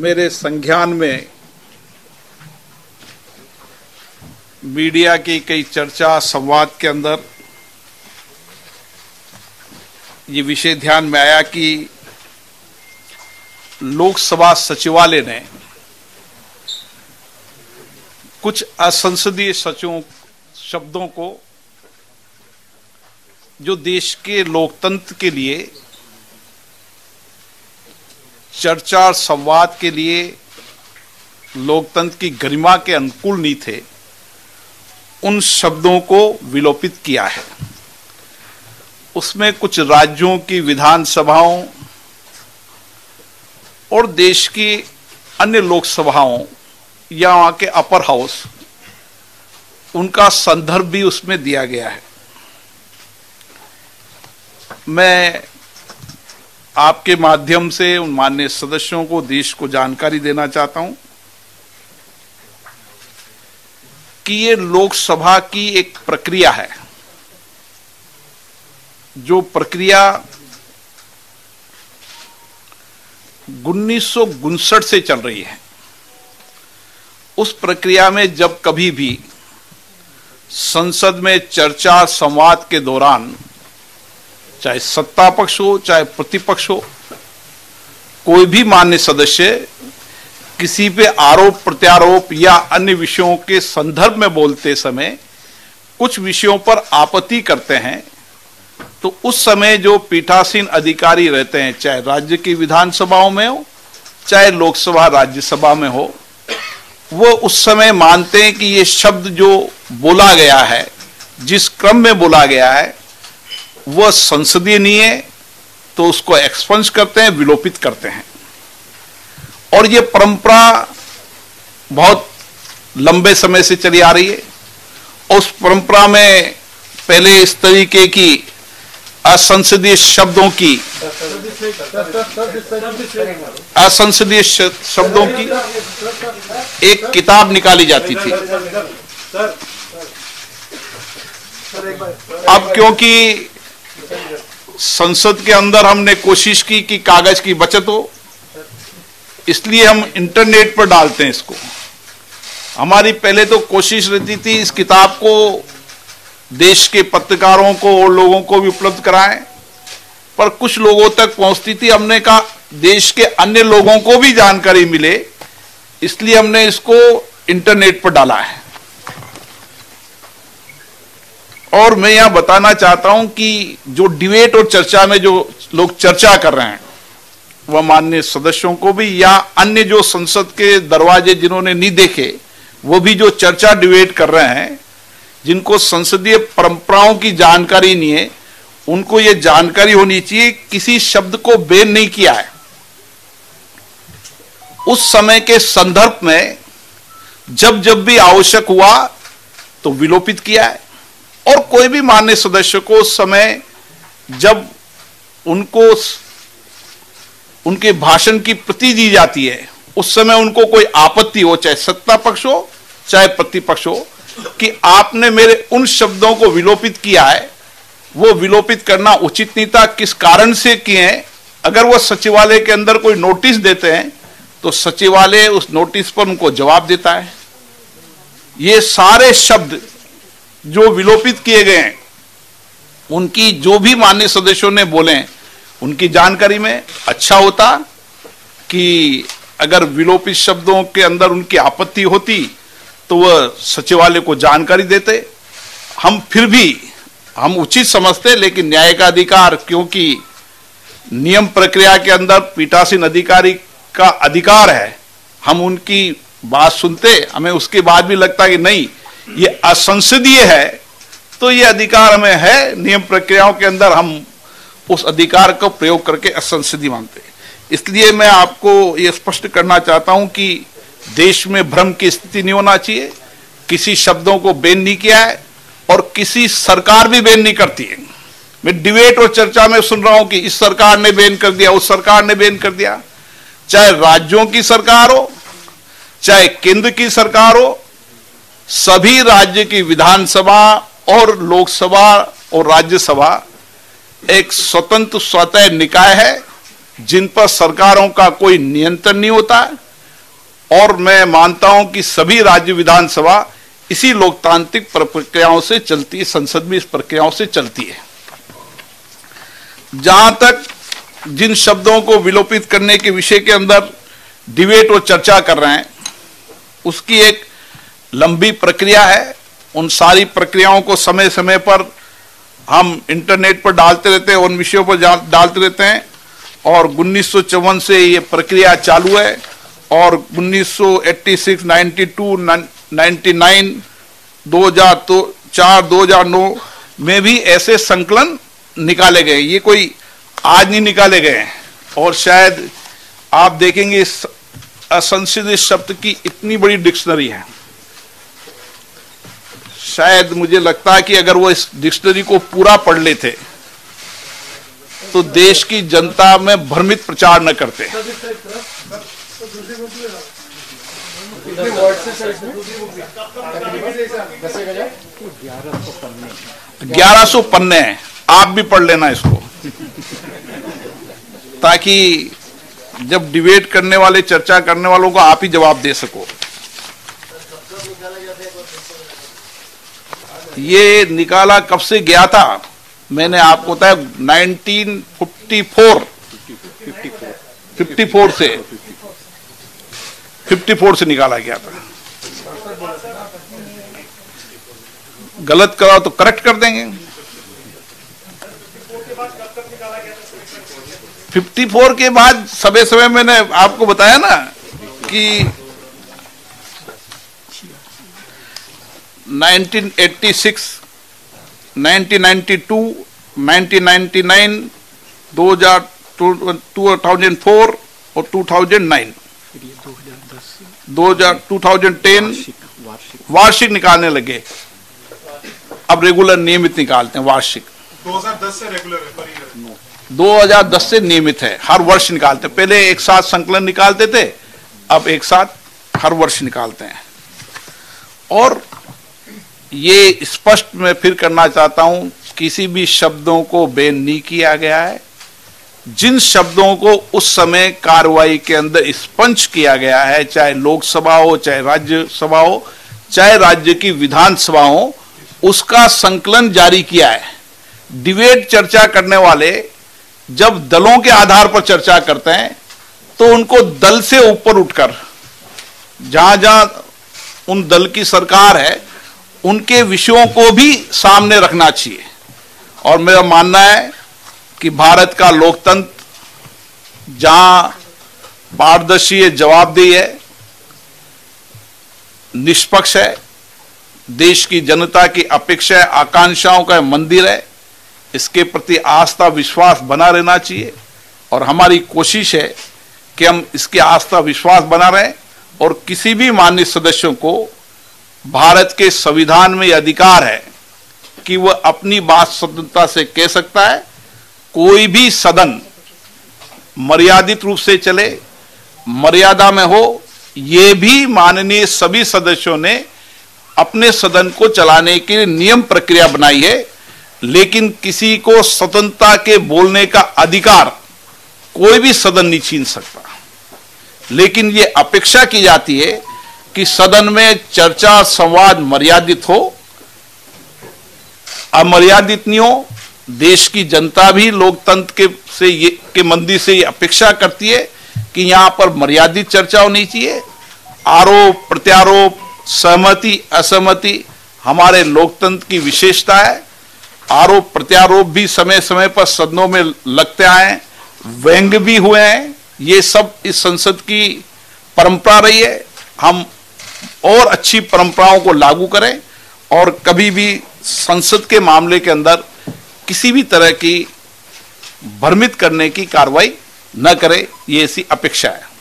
मेरे संज्ञान में मीडिया की कई चर्चा संवाद के अंदर ये विषय ध्यान में आया कि लोकसभा सचिवालय ने कुछ असंसदीय शब्दों को जो देश के लोकतंत्र के लिए चर्चा और संवाद के लिए लोकतंत्र की गरिमा के अनुकूल नहीं थे, उन शब्दों को विलोपित किया है। उसमें कुछ राज्यों की विधानसभाओं और देश की अन्य लोकसभाओं या वहाँ के अपर हाउस, उनका संदर्भ भी उसमें दिया गया है। मैं आपके माध्यम से उन माननीय सदस्यों को, देश को जानकारी देना चाहता हूं कि ये लोकसभा की एक प्रक्रिया है, जो प्रक्रिया 1959 से चल रही है। उस प्रक्रिया में जब कभी भी संसद में चर्चा संवाद के दौरान चाहे सत्ता पक्ष हो चाहे प्रतिपक्ष हो, कोई भी मान्य सदस्य किसी पे आरोप प्रत्यारोप या अन्य विषयों के संदर्भ में बोलते समय कुछ विषयों पर आपत्ति करते हैं, तो उस समय जो पीठासीन अधिकारी रहते हैं, चाहे राज्य की विधानसभाओं में हो चाहे लोकसभा राज्यसभा में हो, वो उस समय मानते हैं कि ये शब्द जो बोला गया है, जिस क्रम में बोला गया है, वह संसदीय नहीं है, तो उसको एक्सपंज करते हैं, विलोपित करते हैं। और ये परंपरा बहुत लंबे समय से चली आ रही है। उस परंपरा में पहले इस तरीके की असंसदीय शब्दों की एक किताब निकाली जाती थी। अब क्योंकि संसद के अंदर हमने कोशिश की कि कागज की बचत हो, इसलिए हम इंटरनेट पर डालते हैं इसको। हमारी पहले तो कोशिश रहती थी इस किताब को देश के पत्रकारों को और लोगों को भी उपलब्ध कराएं, पर कुछ लोगों तक पहुंचती थी। हमने कहा देश के अन्य लोगों को भी जानकारी मिले, इसलिए हमने इसको इंटरनेट पर डाला है। और मैं यह बताना चाहता हूं कि जो डिबेट और चर्चा में जो लोग चर्चा कर रहे हैं, वह माननीय सदस्यों को भी या अन्य जो संसद के दरवाजे जिन्होंने नहीं देखे, वो भी जो चर्चा डिबेट कर रहे हैं, जिनको संसदीय परंपराओं की जानकारी नहीं है, उनको ये जानकारी होनी चाहिए। किसी शब्द को बैन नहीं किया है, उस समय के संदर्भ में जब जब भी आवश्यक हुआ तो विलोपित किया है। और कोई भी माननीय सदस्य को उस समय जब उनको उनके भाषण की प्रति दी जाती है, उस समय उनको कोई आपत्ति हो, चाहे सत्ता पक्ष हो चाहे प्रतिपक्ष हो, कि आपने मेरे उन शब्दों को विलोपित किया है, वो विलोपित करना उचित नहीं था, किस कारण से किए। अगर वो सचिवालय के अंदर कोई नोटिस देते हैं तो सचिवालय उस नोटिस पर उनको जवाब देता है। ये सारे शब्द जो विलोपित किए गए हैं, उनकी जो भी माननीय सदस्यों ने बोले हैं, उनकी जानकारी में अच्छा होता कि अगर विलोपित शब्दों के अंदर उनकी आपत्ति होती तो वह सचिवालय को जानकारी देते। हम फिर भी हम उचित समझते, लेकिन न्याय का अधिकार, क्योंकि नियम प्रक्रिया के अंदर पीठासीन अधिकारी का अधिकार है, हम उनकी बात सुनते। हमें उसके बाद भी लगता कि नहीं, ये असंसदीय है, तो ये अधिकार हमें है, नियम प्रक्रियाओं के अंदर हम उस अधिकार का प्रयोग करके असंसदीय मानते। इसलिए मैं आपको ये स्पष्ट करना चाहता हूं कि देश में भ्रम की स्थिति नहीं होना चाहिए। किसी शब्दों को बैन नहीं किया है और किसी सरकार भी बैन नहीं करती है। मैं डिबेट और चर्चा में सुन रहा हूं कि इस सरकार ने बैन कर दिया, उस सरकार ने बैन कर दिया, चाहे राज्यों की सरकार हो चाहे केंद्र की सरकार हो। सभी राज्य की विधानसभा और लोकसभा और राज्यसभा एक स्वतंत्र स्वतः निकाय है, जिन पर सरकारों का कोई नियंत्रण नहीं होता। और मैं मानता हूं कि सभी राज्य विधानसभा इसी लोकतांत्रिक प्रक्रियाओं से चलती है, संसद भी इस प्रक्रियाओं से चलती है। जहां तक जिन शब्दों को विलोपित करने के विषय के अंदर डिबेट और चर्चा कर रहे हैं, उसकी एक लंबी प्रक्रिया है। उन सारी प्रक्रियाओं को समय समय पर हम इंटरनेट पर डालते रहते हैं, उन विषयों पर डालते रहते हैं और 1954 से ये प्रक्रिया चालू है और 1986, 92, 99, 2004, 2009 में भी ऐसे संकलन निकाले गए। ये कोई आज नहीं निकाले गए हैं और शायद आप देखेंगे इस असंशोधित शब्द की इतनी बड़ी डिक्शनरी है, शायद मुझे लगता है कि अगर वो इस डिक्शनरी को पूरा पढ़ लेते तो देश की जनता में भ्रमित प्रचार न करते। तो 1100 पन्ने हैं, आप भी पढ़ लेना इसको ताकि जब डिबेट करने वाले, चर्चा करने वालों को आप ही जवाब दे सको। ये निकाला कब से गया था, मैंने आपको बताया 1954 से निकाला गया था। गलत करा तो करेक्ट कर देंगे। 54 के बाद समय समय मैंने आपको बताया ना कि 1986, 1992, 1999, 2000, 2004 और 2009, 2010 वार्षिक निकालने लगे। अब रेगुलर नियमित निकालते हैं वार्षिक। 2010 से रेगुलर है, 2010 से नियमित है, हर वर्ष निकालते। पहले एक साथ संकलन निकालते थे, अब एक साथ हर वर्ष निकालते हैं। और ये स्पष्ट मैं फिर करना चाहता हूं, किसी भी शब्दों को बैन नहीं किया गया है। जिन शब्दों को उस समय कार्रवाई के अंदर स्पंच किया गया है, चाहे लोकसभा हो, चाहे राज्यसभा हो, चाहे राज्य की विधानसभा हो, उसका संकलन जारी किया है। डिबेट चर्चा करने वाले जब दलों के आधार पर चर्चा करते हैं तो उनको दल से ऊपर उठकर जहां जहां उन दल की सरकार है उनके विषयों को भी सामने रखना चाहिए। और मेरा मानना है कि भारत का लोकतंत्र जहां पारदर्शी है, जवाबदेही है, निष्पक्ष है, देश की जनता की अपेक्षा आकांक्षाओं का मंदिर है, इसके प्रति आस्था विश्वास बना रहना चाहिए। और हमारी कोशिश है कि हम इसकी आस्था विश्वास बना रहें और किसी भी माननीय सदस्यों को भारत के संविधान में अधिकार है कि वह अपनी बात स्वतंत्रता से कह सकता है। कोई भी सदन मर्यादित रूप से चले, मर्यादा में हो, ये भी माननीय सभी सदस्यों ने अपने सदन को चलाने के लिए नियम प्रक्रिया बनाई है। लेकिन किसी को स्वतंत्रता के बोलने का अधिकार कोई भी सदन नहीं छीन सकता। लेकिन ये अपेक्षा की जाती है कि सदन में चर्चा संवाद मर्यादित हो, अमर्यादित नहीं हो। देश की जनता भी लोकतंत्र के मंदिर से ये अपेक्षा करती है कि यहाँ पर मर्यादित चर्चा होनी चाहिए। आरोप प्रत्यारोप, सहमति असहमति हमारे लोकतंत्र की विशेषता है। आरोप प्रत्यारोप भी समय समय पर सदनों में लगते आए, व्यंग भी हुए हैं। ये सब इस संसद की परंपरा रही है। हम और अच्छी परंपराओं को लागू करें और कभी भी संसद के मामले के अंदर किसी भी तरह की भ्रमित करने की कार्रवाई न करें, ये ऐसी अपेक्षा है।